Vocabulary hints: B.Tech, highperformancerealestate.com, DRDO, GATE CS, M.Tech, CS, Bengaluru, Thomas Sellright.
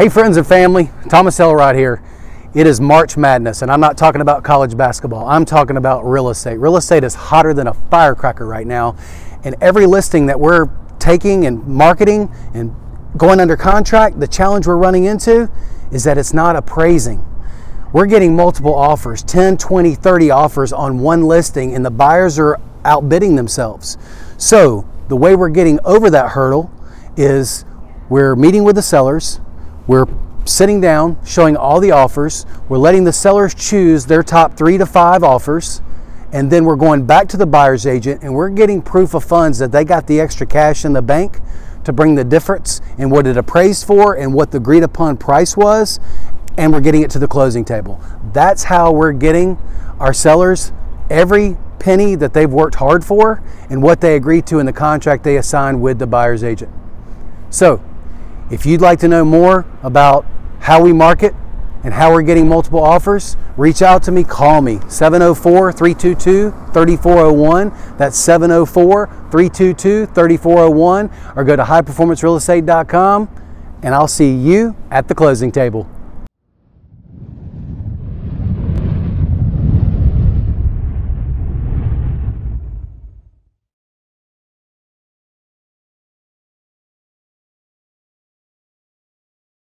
Hey friends and family, Thomas Sellright here. It is March Madness, and I'm not talking about college basketball. I'm talking about real estate. Real estate is hotter than a firecracker right now, and every listing that we're taking and marketing and going under contract, the challenge we're running into is that it's not appraising. We're getting multiple offers, 10, 20, 30 offers on one listing, and the buyers are outbidding themselves. So the way we're getting over that hurdle is we're meeting with the sellers, we're sitting down, showing all the offers. We're letting the sellers choose their top 3 to 5 offers. And then we're going back to the buyer's agent and we're getting proof of funds that they got the extra cash in the bank to bring the difference in what it appraised for and what the agreed upon price was. And we're getting it to the closing table. That's how we're getting our sellers every penny that they've worked hard for and what they agreed to in the contract they assigned with the buyer's agent. So, if you'd like to know more about how we market and how we're getting multiple offers, reach out to me, call me, 704-322-3401. That's 704-322-3401, or go to highperformancerealestate.com, and I'll see you at the closing table.